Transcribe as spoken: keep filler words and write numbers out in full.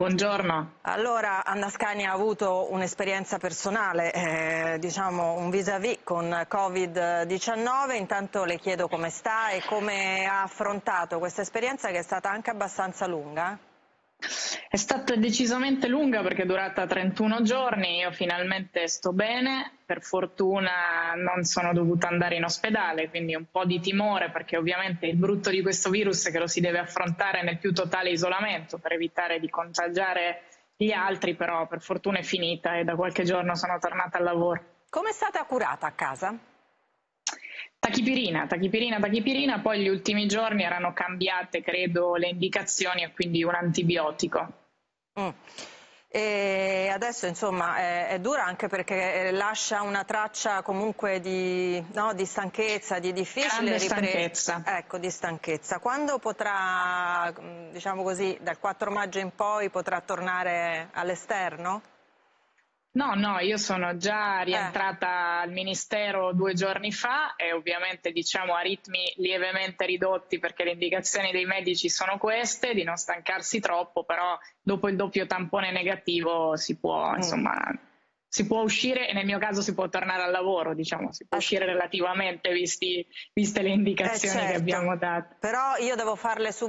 Buongiorno. Allora, Anna Ascani ha avuto un'esperienza personale, eh, diciamo un vis-à-vis con Covid diciannove, intanto le chiedo come sta e come ha affrontato questa esperienza che è stata anche abbastanza lunga. È stata decisamente lunga perché è durata trentuno giorni, io finalmente sto bene, per fortuna non sono dovuta andare in ospedale, quindi un po' di timore perché ovviamente il brutto di questo virus è che lo si deve affrontare nel più totale isolamento per evitare di contagiare gli altri, però per fortuna è finita e da qualche giorno sono tornata al lavoro. Come è stata curata a casa? Tachipirina, tachipirina, tachipirina, poi gli ultimi giorni erano cambiate credo le indicazioni e quindi un antibiotico. Mm. E adesso insomma è, è dura anche perché lascia una traccia comunque di, no, di stanchezza, di difficile ripresa. Stanchezza. Ecco, di stanchezza. Quando potrà, diciamo così, dal quattro maggio in poi potrà tornare all'esterno? No, no, io sono già rientrata eh. al Ministero due giorni fa e ovviamente diciamo a ritmi lievemente ridotti perché le indicazioni dei medici sono queste, di non stancarsi troppo, però dopo il doppio tampone negativo si può, mm. insomma, si può uscire e nel mio caso si può tornare al lavoro, diciamo, si può uscire relativamente visti, viste le indicazioni eh certo. che abbiamo dato. Però io devo farle subito.